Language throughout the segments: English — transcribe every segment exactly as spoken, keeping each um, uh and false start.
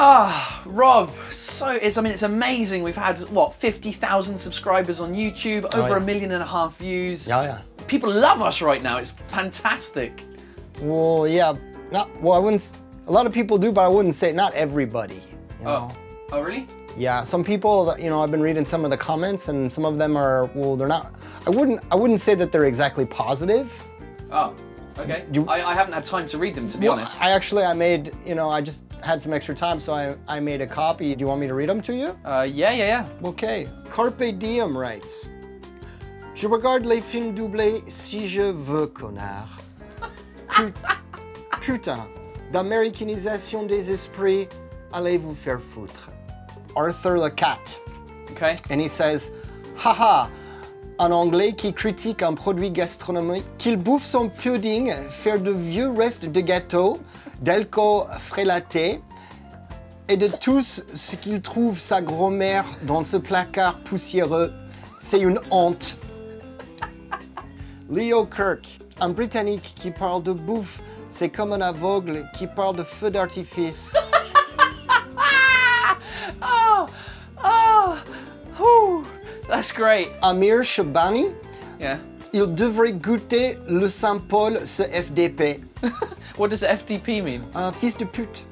Ah, Rob, so it's, I mean, it's amazing. We've had, what, fifty thousand subscribers on YouTube, over oh, yeah. a million and a half views. Yeah, yeah. People love us right now. It's fantastic. Well, yeah. Not, well, I wouldn't, a lot of people do, but I wouldn't say, not everybody. You know? Oh. Oh, really? Yeah, some people, you know, I've been reading some of the comments, and some of them are, well, they're not, I wouldn't, I wouldn't say that they're exactly positive. Oh. Okay. You, I, I haven't had time to read them, to be well, honest. I actually, I made, you know, I just had some extra time, so I, I made a copy. Do you want me to read them to you? Uh, yeah, yeah, yeah. Okay. Carpe Diem writes, Je regarde les films doublés si je veux, connard. Putain, d'américanisation des esprits, allez vous faire foutre. Arthur Le Cat. Okay. And he says, haha. Un Anglais qui critique un produit gastronomique, qu'il bouffe son pudding, faire de vieux restes de gâteau, d'alcool frélaté, et de tout ce qu'il trouve sa grand-mère dans ce placard poussiéreux, c'est une honte. Leo Kirk, un Britannique qui parle de bouffe, c'est comme un aveugle qui parle de feu d'artifice. Oh, oh, whew. That's great. Amir Shabani. Yeah. Il devrait goûter le Saint-Paul, ce F D P. What does F D P mean? Uh, fils de pute.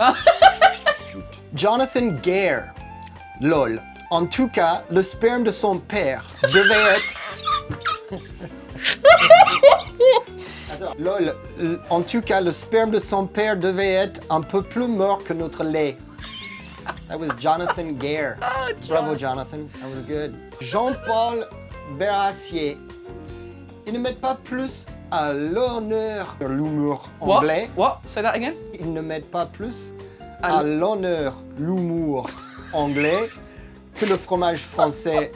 Jonathan Gare. Lol. En tout cas, le sperme de son père devait être... Attends. Lol. En tout cas, le sperme de son père devait être un peu plus mort que notre lait. That was Jonathan Gare. Oh, John. Bravo, Jonathan. That was good. Jean-Paul Berassier. Ils ne mettent pas plus à l'honneur l'humour anglais. What? What? Say that again. Ils ne mettent pas plus à l'honneur l'humour anglais que le fromage français.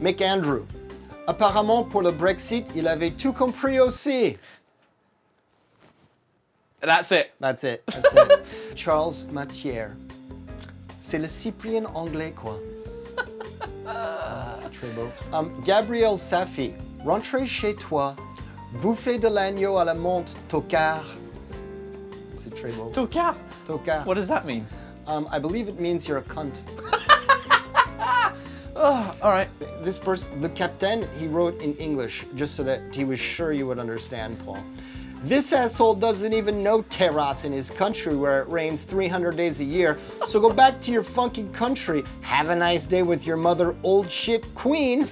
Mick Andrew. Apparemment, pour le Brexit, il avait tout compris aussi. That's it. That's it. That's it. Charles Mathier. C'est le Cyprien anglais, quoi. Ah, c'est très beau. Um, Gabrielle Safi. Rentrez chez toi. Bouffer de l'agneau à la menthe, tocard. C'est très beau. Tocard? Tocard. What does that mean? Um, I believe it means you're a cunt. Oh, all right. This person, the captain, he wrote in English just so that he was sure you would understand, Paul. This asshole doesn't even know terrace in his country where it rains three hundred days a year, so go back to your fucking country. Have a nice day with your mother, old shit queen.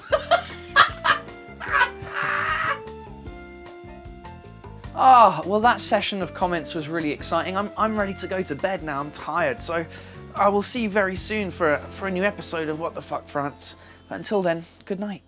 Ah, oh, well, that session of comments was really exciting. I'm, I'm ready to go to bed now, I'm tired, so I will see you very soon for a, for a new episode of What the Fuck France. But until then, good night.